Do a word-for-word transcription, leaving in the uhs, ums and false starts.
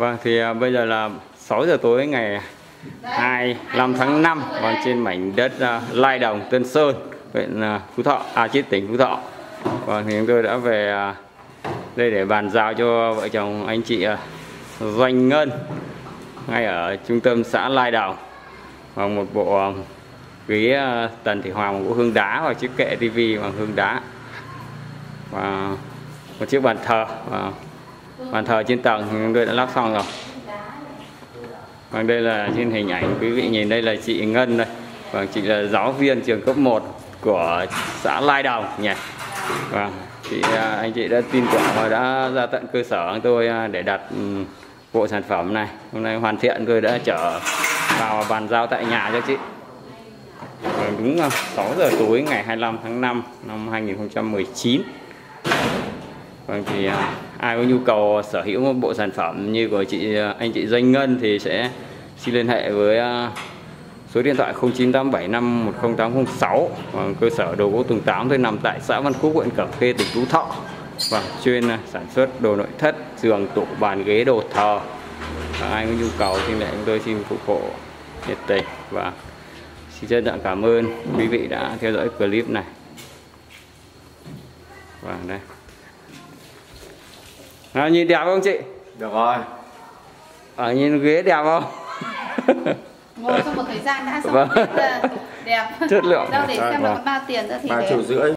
Vâng, thì uh, bây giờ là sáu giờ tối ngày hai mươi lăm tháng năm và trên mảnh đất uh, Lai Đồng, Tân Sơn, huyện uh, Phú Thọ, à chứ tỉnh Phú Thọ. Và thì chúng tôi đã về uh, đây để bàn giao cho vợ chồng anh chị uh, Doanh Ngân ngay ở trung tâm xã Lai Đồng, và một bộ uh, ghế uh, Tần Thủy Hoàng, một bộ hương đá và chiếc kệ tivi bằng hương đá và một chiếc bàn thờ. Và bàn thờ trên tầng chúng tôi đã lắp xong rồi. Còn đây là trên hình ảnh quý vị nhìn, đây là chị Ngân đây. Và chị là giáo viên trường cấp một của xã Lai Đồng nhỉ. Và chị, anh chị đã tin tưởng và đã ra tận cơ sở của tôi để đặt bộ sản phẩm này. Hôm nay hoàn thiện, tôi đã chở vào bàn giao tại nhà cho chị. Và đúng là sáu giờ tối ngày hai mươi lăm tháng năm năm hai nghìn không trăm mười chín. Và thì ai có nhu cầu sở hữu một bộ sản phẩm như của chị anh chị Doanh Ngân thì sẽ xin liên hệ với số điện thoại không chín tám bảy năm một không tám không sáu và cơ sở đồ gỗ Tùng Tám, tôi nằm tại xã Văn Khúc, huyện Cẩm Khê, tỉnh Phú Thọ, và chuyên sản xuất đồ nội thất, giường, tủ, bàn, ghế, đồ thờ. Và ai có nhu cầu thì lại chúng tôi xin phục vụ nhiệt tình, và xin trân trọng cảm ơn quý vị đã theo dõi clip này. Và đây. À, nhìn đẹp không chị? Được rồi. À, nhìn ghế đẹp không? Ngồi trong một thời gian đã xong, vâng. Đẹp. Chất lượng. Đâu để xem được bao tiền nữa thì ba triệu rưỡi.